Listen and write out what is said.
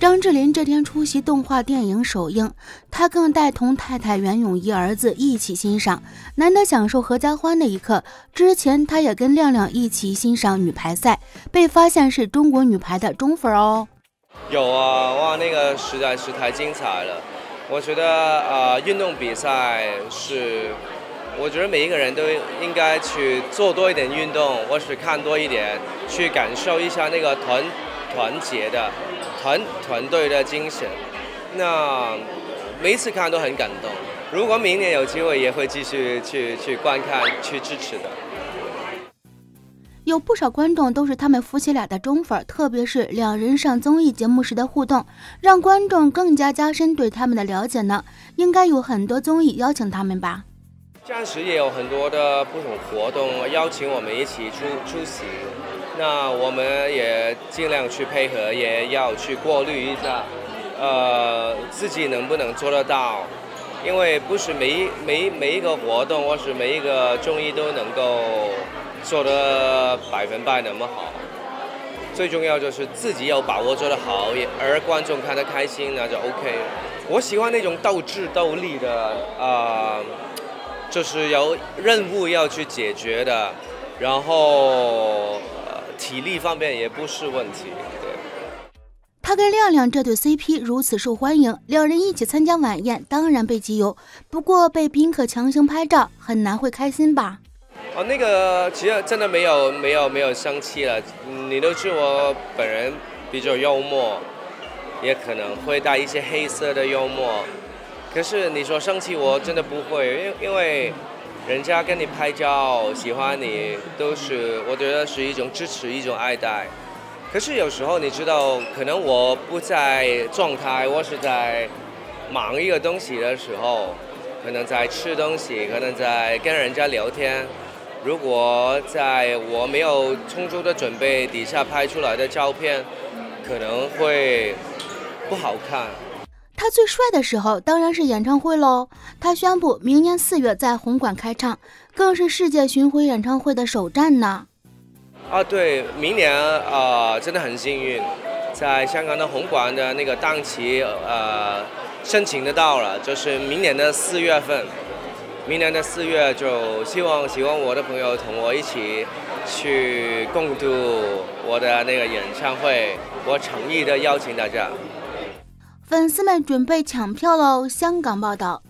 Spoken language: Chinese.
张智霖这天出席动画电影首映，他更带同太太袁咏仪儿子一起欣赏，难得享受合家欢的一刻。之前他也跟亮亮一起欣赏女排赛，被发现是中国女排的忠粉哦。有啊，哇，那个实在是太精彩了！我觉得运动比赛是。 我觉得每一个人都应该去做多一点运动，或是看多一点，去感受一下那个团结的、团队的精神。那每一次看都很感动。如果明年有机会，也会继续去观看、去支持的。有不少观众都是他们夫妻俩的忠粉，特别是两人上综艺节目时的互动，让观众更加加深对他们的了解呢。应该有很多综艺邀请他们吧。 暂时也有很多的不同活动邀请我们一起出席，那我们也尽量去配合，也要去过滤一下，自己能不能做得到？因为不是每一个活动或是每一个综艺都能够做得100%那么好，最重要就是自己有把握做得好，而观众看得开心那就 OK。我喜欢那种斗智斗力的就是有任务要去解决的，然后体力方面也不是问题。对，他跟亮亮这对 CP 如此受欢迎，两人一起参加晚宴，当然被集邮。不过被宾客强行拍照，很难会开心吧？哦，那个其实真的没有生气了。你都知道我本人比较幽默，也可能会带一些黑色的幽默。 可是你说生气，我真的不会，因为人家跟你拍照，喜欢你，都是我觉得是一种支持，一种爱戴。可是有时候你知道，可能我不在状态，我是在忙一个东西的时候，可能在吃东西，可能在跟人家聊天。如果在我没有充足的准备底下拍出来的照片，可能会不好看。 他最帅的时候当然是演唱会喽！他宣布明年4月在红馆开唱，更是世界巡回演唱会的首站呢。啊，对，明年真的很幸运，在香港的红馆的那个档期申请得到了，就是明年的4月份。明年的4月就希望我的朋友同我一起去共度我的那个演唱会，我诚意的邀请大家。 粉丝们准备抢票喽！香港报道，